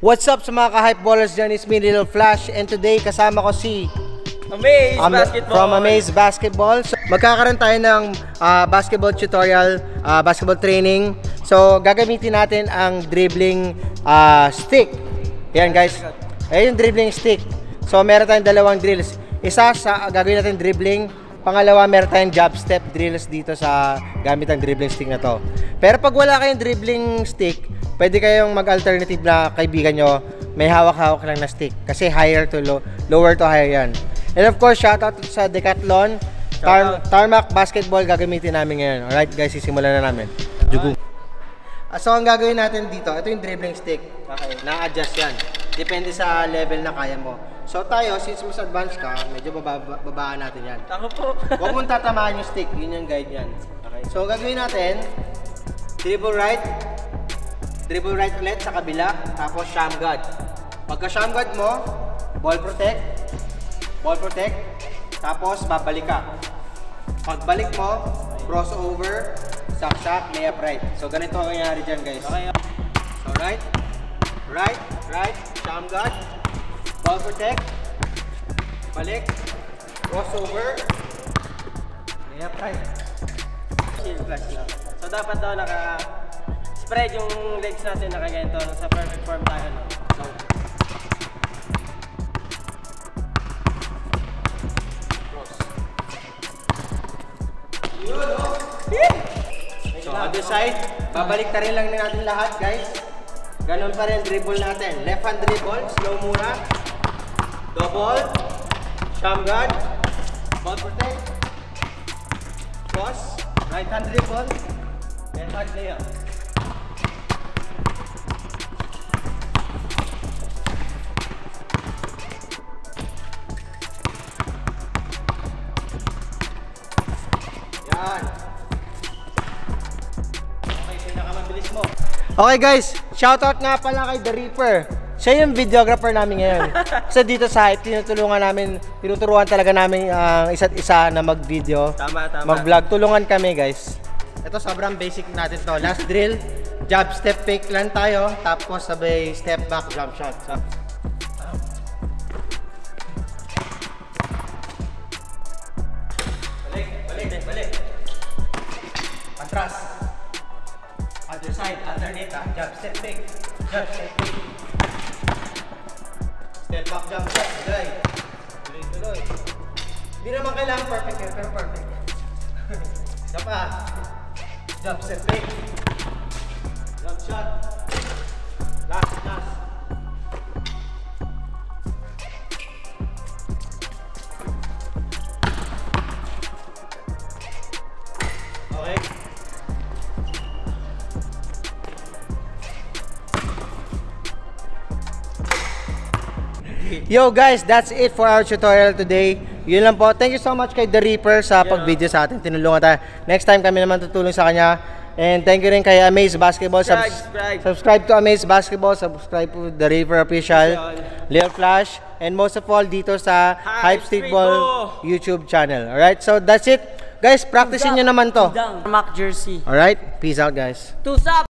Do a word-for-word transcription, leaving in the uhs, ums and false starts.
What's up sa mga ka-hype ballers dyan, it's me Lil Flash, and today kasama ko si Amaze Basketball from Amaze Basketball. So, magkakaroon tayo ng uh, basketball tutorial, uh, basketball training. So gagamitin natin ang dribbling uh, stick. Ayan guys, ayan yung dribbling stick. So meron tayong dalawang drills. Isa sa gagawin natin dribbling, pangalawa meron tayong jab step drills dito sa gamit ang dribbling stick na to. Pero pag wala kayong dribbling stick, pwede kayong mag-alternative na kaibigan nyo, may hawak-hawak lang na stick. Kasi higher to low, lower to higher yan. And of course, shoutout sa Decathlon, tar tarmac basketball gagamitin namin ngayon. Alright guys, sisimulan na namin. Jugo. So ang gagawin natin dito, ito yung dribbling stick. Okay. Na-adjust yan. Depende sa level na kaya mo. So tayo, since mas advanced ka, medyo bababa babaan natin yan. Ako po. Huwag mong tatamaan yung stick, yun yung guide yan. Okay. So gagawin natin, dribble right, dribble right ulit sa kabila, tapos sham guard. Pagka sham guard mo, ball protect, ball protect, tapos babalik ka. Pagbalik mo, crossover, saksak, layup right. So ganito ang nangyari dyan guys. So right, right, right, sham guard, ball protect, balik, crossover, layup right. So dapat daw naka spread yung legs natin, nakaganto, sa perfect form tayo, no? So cross. So other side, babalik na rin lang natin lahat guys. Ganun pa rin dribble natin. Left hand dribble, slow muna. Double, sham guard, ball protect, cross, right hand dribble, left hand layup. Okay guys, shoutout nga pala kay The Reaper. Siya yung videographer namin ngayon. Kasi dito sa Hype, tinutulungan namin, tinuturuan talaga namin ang uh, isa't isa na mag-video, mag-vlog. Tulungan kami guys. Ito sobrang basic natin to. Last drill, jab step fake lang tayo, tapos sabay step back jump shot. So, balik, balik, balik. Patras. Other side, alternate ah. Jump, step, pick. Jump, step, pick. Step back, jump, step, tuloy. Tuloy, tuloy. Hindi naman kailangan perfect yun, pero perfect. Jump ah. Jump, step, pick. Jump shot. Last, last. Yo guys, that's it for our tutorial today. Yun lang po. Thank you so much kay The Reaper sa pag-video sa atin. Tinulungan tayo. Next time kami naman tutulong sa kanya. And thank you rin kay Amaze Basketball. Subscribe, subscribe. subscribe to Amaze Basketball. Subscribe to The Reaper Official, Lil Flash, and most of all dito sa Hype Streetball YouTube channel. Alright, so that's it. Guys, practice nyo naman to. Mac jersey. Alright, peace out guys. Two up!